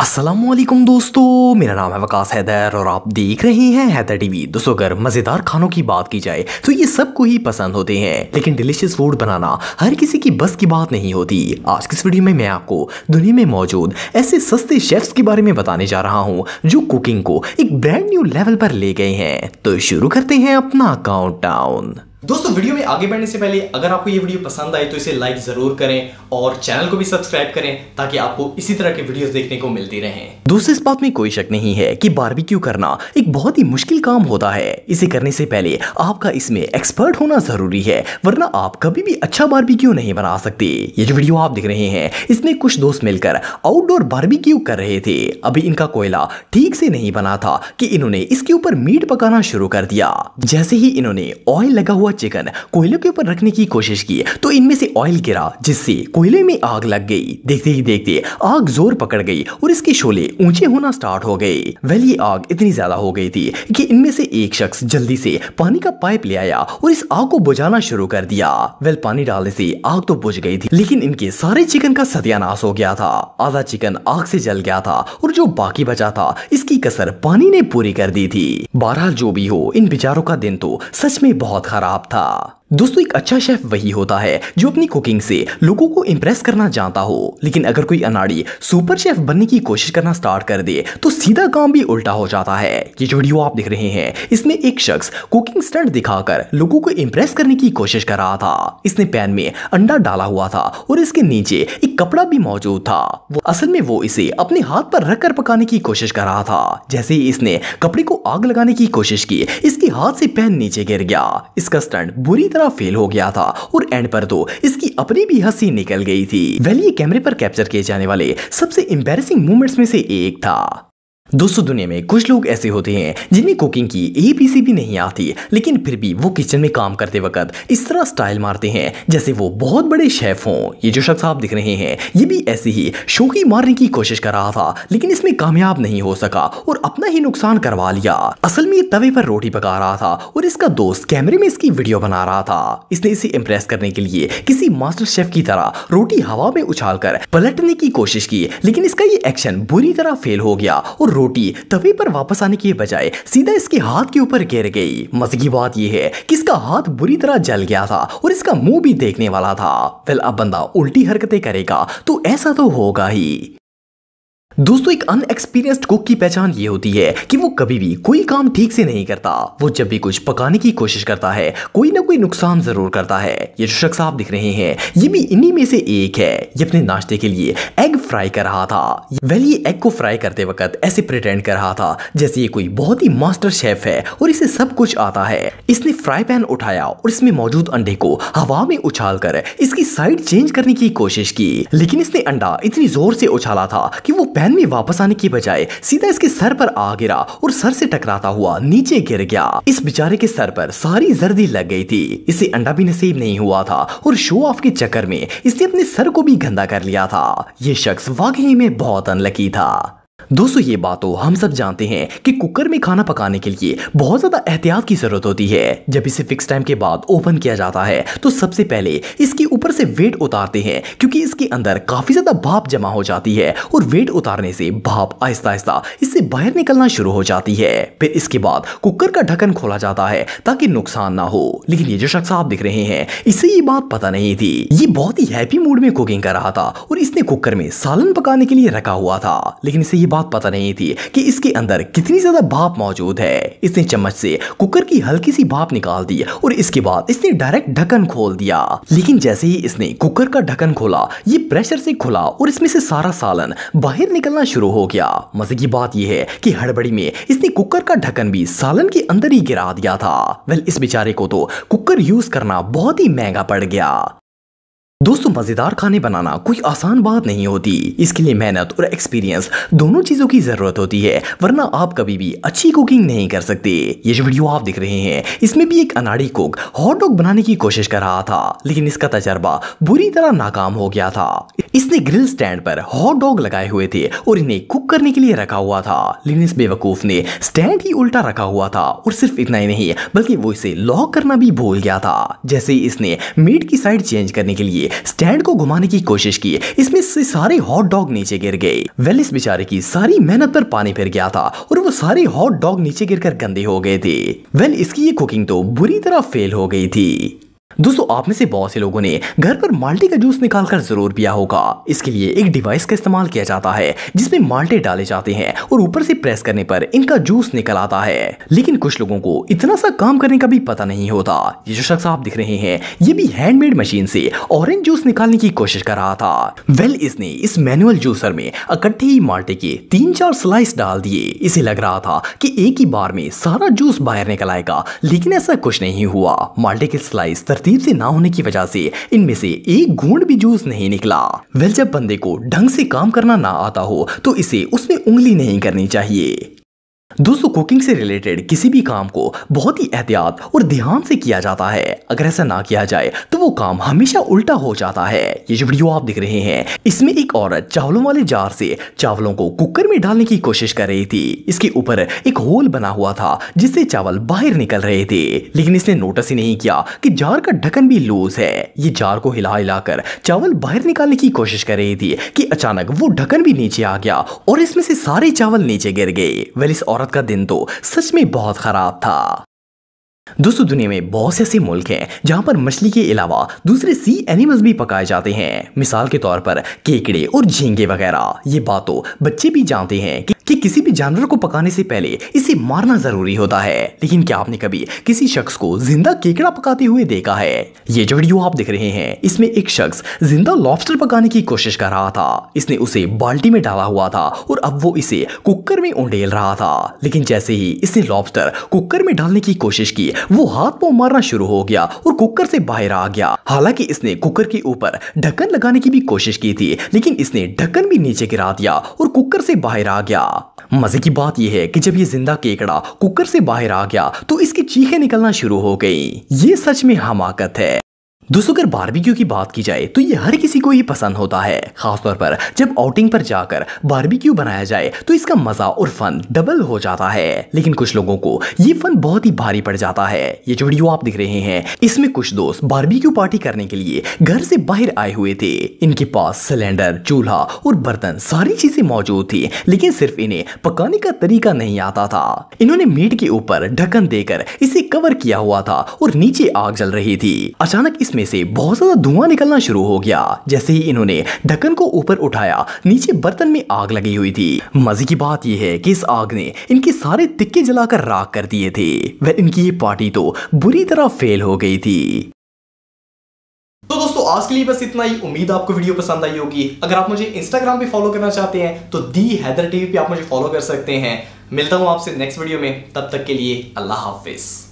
अस्सलामुअलैकुम दोस्तों, मेरा नाम है वकास हैदर और आप देख रहे हैं हैदर टीवी। दोस्तों, अगर मज़ेदार खानों की बात की जाए तो ये सबको ही पसंद होते हैं, लेकिन डिलीशियस फूड बनाना हर किसी की बस की बात नहीं होती। आज की इस वीडियो में मैं आपको दुनिया में मौजूद ऐसे सस्ते शेफ्स के बारे में बताने जा रहा हूँ जो कुकिंग को एक ब्रांड न्यू लेवल पर ले गए हैं। तो शुरू करते हैं अपना काउंटडाउन। दोस्तों, वीडियो में आगे बढ़ने से पहले अगर आपको ये वीडियो पसंद आए तो इसे लाइक ज़रूर करें और चैनल को भी सब्सक्राइब करें ताकि आपको इसी तरह के वीडियोस देखने को मिलती रहें। दोस्तों, इस बात में कोई शक नहीं है कि बारबेक्यू करना एक बहुत ही मुश्किल काम होता है। इसे करने से पहले आपका इसमें एक्सपर्ट होना ज़रूरी है, वरना आप कभी भी अच्छा बारबेक्यू नहीं बना सकते। ये जो वीडियो आप देख रहे हैं इसमें कुछ दोस्त मिलकर आउटडोर बारबेक्यू कर रहे थे। अभी इनका कोयला ठीक से नहीं बना था कि इन्होंने इसके ऊपर मीट पकाना शुरू कर दिया। जैसे ही इन्होंने ऑयल लगा हुआ चिकन कोयले के ऊपर रखने की कोशिश की तो इनमें से ऑयल गिरा, जिससे कोयले में आग लग गई। देखते ही देखते आग जोर पकड़ गई और इसके शोले ऊंचे होना स्टार्ट हो गए। ये आग इतनी ज्यादा हो गई थी कि इनमें से एक शख्स जल्दी से पानी का पाइप ले आया और इस आग को बुझाना शुरू कर दिया। पानी डालने से आग तो बुझ गई थी, लेकिन इनके सारे चिकन का सत्यानाश हो गया था। आधा चिकन आग से जल गया था और जो बाकी बचा था इसकी कसर पानी ने पूरी कर दी थी। बहरहाल, जो भी हो, इन बेचारों का दिन तो सच में बहुत खराब था। दोस्तों, एक अच्छा शेफ वही होता है जो अपनी कुकिंग से लोगों को इम्प्रेस करना जानता हो, लेकिन अगर कोई अनाड़ी सुपर शेफ बनने की कोशिश करना स्टार्ट कर दे तो सीधा काम भी उल्टा हो जाता है। ये जो वीडियो आप देख रहे हैं इसमें एक शख्स कुकिंग स्टंट दिखाकर लोगों को इम्प्रेस करने की कोशिश कर रहा था। इसने पैन में अंडा डाला हुआ था और इसके नीचे एक कपड़ा भी मौजूद था। असल में वो इसे अपने हाथ पर रखकर पकाने की कोशिश कर रहा था। जैसे ही इसने कपड़े को आग लगाने की कोशिश की, इसके हाथ से पैन नीचे गिर गया। इसका स्टंट बुरी फेल हो गया था और एंड पर तो इसकी अपनी भी हंसी निकल गई थी। ये कैमरे पर कैप्चर किए जाने वाले सबसे एम्बैरेसिंग मोमेंट्स में से एक था। दोस्तों, दुनिया में कुछ लोग ऐसे होते हैं जिन्हें कुकिंग की ABC भी नहीं आती, लेकिन फिर भी वो किचन में काम करते वक्त इस तरह स्टाइल मारते हैं जैसे वो बहुत बड़े शेफ हों। ये जो शख्स आप दिख रहे हैं ये भी ऐसे ही शोकी मारने की कोशिश कर रहा था, लेकिन इसमें कामयाब नहीं हो सका और अपना ही नुकसान करवा लिया। असल में ये तवे पर रोटी पका रहा था और इसका दोस्त कैमरे में इसकी वीडियो बना रहा था। इसने इसे इम्प्रेस करने के लिए किसी मास्टर शेफ की तरह रोटी हवा में उछालकर पलटने की कोशिश की, लेकिन इसका ये एक्शन बुरी तरह फेल हो गया और रोटी तवे पर वापस आने के बजाय सीधा इसके हाथ के ऊपर गिर गई। मजे की बात यह है कि इसका हाथ बुरी तरह जल गया था और इसका मुंह भी देखने वाला था। अब बंदा उल्टी हरकतें करेगा तो ऐसा तो होगा ही। दोस्तों, एक अनएक्सपीरियंस्ड कुक की पहचान ये होती है कि वो कभी भी कोई काम ठीक से नहीं करता। वो जब भी कुछ पकाने की कोशिश करता है कोई ना कोई नुकसान जरूर करता है। ये जो शख्स आप दिख रहे हैं ये भी इन्हीं में से एक है। ये अपने नाश्ते के लिए एग फ्राई कर रहा था। ये एग को फ्राई करते वक्त ऐसे प्रिटेंड कर रहा था जैसे ये कोई बहुत ही मास्टर शेफ है और इसे सब कुछ आता है। इसने फ्राई पैन उठाया और इसमें मौजूद अंडे को हवा में उछाल कर इसकी साइड चेंज करने की कोशिश की, लेकिन इसने अंडा इतनी जोर से उछाला था कि वो में वापस आने की बजाय सीधा इसके सर पर आ गिरा और सर से टकराता हुआ नीचे गिर गया। इस बेचारे के सर पर सारी जर्दी लग गई थी। इसे अंडा भी नसीब नहीं हुआ था और शो ऑफ के चक्कर में इसने अपने सर को भी गंदा कर लिया था। यह शख्स वाकई में बहुत अनलकी था। दोस्तों, ये बात तो हम सब जानते हैं कि कुकर में खाना पकाने के लिए बहुत ज़्यादा एहतियात की ज़रूरत होती है। जब इसे फिक्स टाइम के बाद ओपन किया जाता है तो सबसे पहले इसके ऊपर से वेट उतारते हैं, क्योंकि इसके अंदर काफ़ी ज़्यादा भाप जमा हो जाती है और वेट उतारने से भाप आहिस्ता आहिस्ता इससे बाहर निकलना शुरू हो जाती है। फिर इसके बाद कुकर का ढक्कन खोला जाता है ताकि नुकसान ना हो। लेकिन ये जो शख्स आप दिख रहे हैं इसे ये बात पता नहीं थी। ये बहुत ही हैप्पी मूड में कुकिंग कर रहा था और इसने कुकर में सालन पकाने के लिए रखा हुआ था, लेकिन इसे बात पता नहीं थी कि इसके अंदर कितनी ज्यादा भाप मौजूद है। इसने चम्मच से कुकर की हल्की सी भाप निकाल दी और इसके बाद इसने डायरेक्ट ढक्कन खोल दिया, लेकिन जैसे ही इसने कुकर का ढक्कन खोला ये प्रेशर से खुला और इसमें से सारा सालन बाहर निकलना शुरू हो गया। मजे की बात यह है कि हड़बड़ी में इसने कुकर का ढक्कन भी सालन के अंदर ही गिरा दिया था। इस बेचारे को तो कुकर यूज करना बहुत ही महंगा पड़ गया। दोस्तों, मज़ेदार खाने बनाना कोई आसान बात नहीं होती। इसके लिए मेहनत और एक्सपीरियंस दोनों चीज़ों की ज़रूरत होती है, वरना आप कभी भी अच्छी कुकिंग नहीं कर सकते। ये जो वीडियो आप देख रहे हैं इसमें भी एक अनाड़ी कुक हॉट डॉग बनाने की कोशिश कर रहा था, लेकिन इसका तजर्बा बुरी तरह नाकाम हो गया था। इसने ग्रिल स्टैंड पर हॉट डॉग लगाए हुए थे और इन्हें कुक करने के लिए रखा हुआ था, लेकिन इस बेवकूफ़ ने स्टैंड ही उल्टा रखा हुआ था और सिर्फ इतना ही नहीं बल्कि वो इसे लॉक करना भी भूल गया था। जैसे ही इसने मीट की साइड चेंज करने के लिए लिए स्टैंड को घुमाने की कोशिश की, इसमें से सारे हॉट डॉग नीचे गिर गए। वेलिस बेचारे की सारी मेहनत पर पानी फिर गया था और वो सारे हॉट डॉग नीचे गिरकर गंदे हो गए थे। वेल इसकी ये कुकिंग तो बुरी तरह फेल हो गई थी। दोस्तों आप में से बहुत से लोगों ने घर पर माल्टे का जूस निकालकर जरूर पिया होगा। इसके लिए एक डिवाइस का इस्तेमाल किया जाता है जिसमें माल्टे डाले जाते हैं और ऊपर से प्रेस करने पर इनका जूस निकल आता है। लेकिन कुछ लोगों को इतना सा काम करने का भी पता नहीं होता। ये जो शख्स आप दिख रहे हैं ये भी हैंडमेड मशीन से ऑरेंज जूस निकालने की कोशिश कर रहा था। वेल इसने इस मैनुअल जूसर में इकट्ठे ही माल्टे के 3-4 स्लाइस डाल दिए। इसे लग रहा था कि एक ही बार में सारा जूस बाहर निकल आएगा, लेकिन ऐसा कुछ नहीं हुआ। माल्टे के स्लाइस तरतीब से ना होने की वजह से इनमें से एक घूंट भी जूस नहीं निकला। वेल जब बंदे को ढंग से काम करना ना आता हो तो इसे उसमें उंगली नहीं करनी चाहिए। दोस्तों कुकिंग से रिलेटेड किसी भी काम को बहुत ही एहतियात और ध्यान से किया जाता है। अगर ऐसा ना किया जाए तो वो काम हमेशा उल्टा हो जाता है। ये जो वीडियो आप दिख रहे हैं इसमें एक औरत चावलों वाले जार से चावलों को कुकर में डालने की कोशिश कर रही थी। इसके ऊपर एक होल बना हुआ था जिससे चावल बाहर निकल रहे थे, लेकिन इसने नोटिस ही नहीं किया कि जार का ढक्कन भी लूज है। ये जार को हिला हिलाकर चावल बाहर निकालने की कोशिश कर रही थी कि अचानक वो ढक्कन भी नीचे आ गया और इसमें से सारे चावल नीचे गिर गए। वेल इस औरत का दिन तो सच में बहुत खराब था। दोस्तों दुनिया में बहुत से ऐसे मुल्क हैं जहां पर मछली के अलावा दूसरे सी एनिमल्स भी पकाए जाते हैं, मिसाल के तौर पर केकड़े और झींगे वगैरह। ये बात तो बच्चे भी जानते हैं कि किसी भी जानवर को पकाने से पहले इसे मारना जरूरी होता है, लेकिन क्या आपने कभी किसी शख्स को जिंदा केकड़ा पकाते हुए देखा है? ये जो वीडियो आप देख रहे हैं इसमें एक शख्स जिंदा लॉबस्टर पकाने की कोशिश कर रहा था। इसने उसे बाल्टी में डाला हुआ था और अब वो इसे कुकर में उंडेल रहा था, लेकिन जैसे ही इसने लॉबस्टर कुकर में डालने की कोशिश की वो हाथ पांव मारना शुरू हो गया और कुकर से बाहर आ गया। हालांकि इसने कुकर के ऊपर ढक्कन लगाने की भी कोशिश की थी, लेकिन इसने ढक्कन भी नीचे गिरा दिया और कुकर से बाहर आ गया। मजे की बात यह है कि जब ये जिंदा केकड़ा कुकर से बाहर आ गया तो इसकी चीखें निकलना शुरू हो गई। ये सच में हमाकत है। दोस्तों अगर बारबेक्यू की बात की जाए तो ये हर किसी को ही पसंद होता है, खासतौर पर जब आउटिंग पर जाकर बारबेक्यू बनाया जाए तो इसका मजा और फन डबल हो जाता है। लेकिन कुछ लोगों को ये फन बहुत ही भारी पड़ जाता है। ये जो वीडियो आप दिख रहे हैं इसमें कुछ दोस्त बारबेक्यू पार्टी करने के लिए घर से बाहर आए हुए थे। इनके पास सिलेंडर, चूल्हा और बर्तन सारी चीजें मौजूद थी, लेकिन सिर्फ इन्हें पकाने का तरीका नहीं आता था। इन्होंने मीट के ऊपर ढक्कन देकर इसे कवर किया हुआ था और नीचे आग जल रही थी। अचानक में से बहुत ज्यादा धुआं निकलना शुरू हो गया। जैसे ही इन्होंने ढक्कन को ऊपर उठाया नीचे बर्तन में आग लगी हुई थी। मजे की बात यह है कि इस आग ने इनके सारे तिक्के जलाकर राख कर दिए थे। वह इनकी ये पार्टी तो बुरी तरह फेल हो गई थी। तो दोस्तों आज के लिए बस इतना ही। उम्मीद आपको वीडियो पसंद आई होगी। अगर आप मुझे इंस्टाग्राम पे फॉलो करना चाहते हैं तो दी हैदर टीवी पे आप मुझे फॉलो कर सकते हैं। मिलता हूं आपसे नेक्स्ट वीडियो में, तब तक के लिए अल्लाह हाफिज।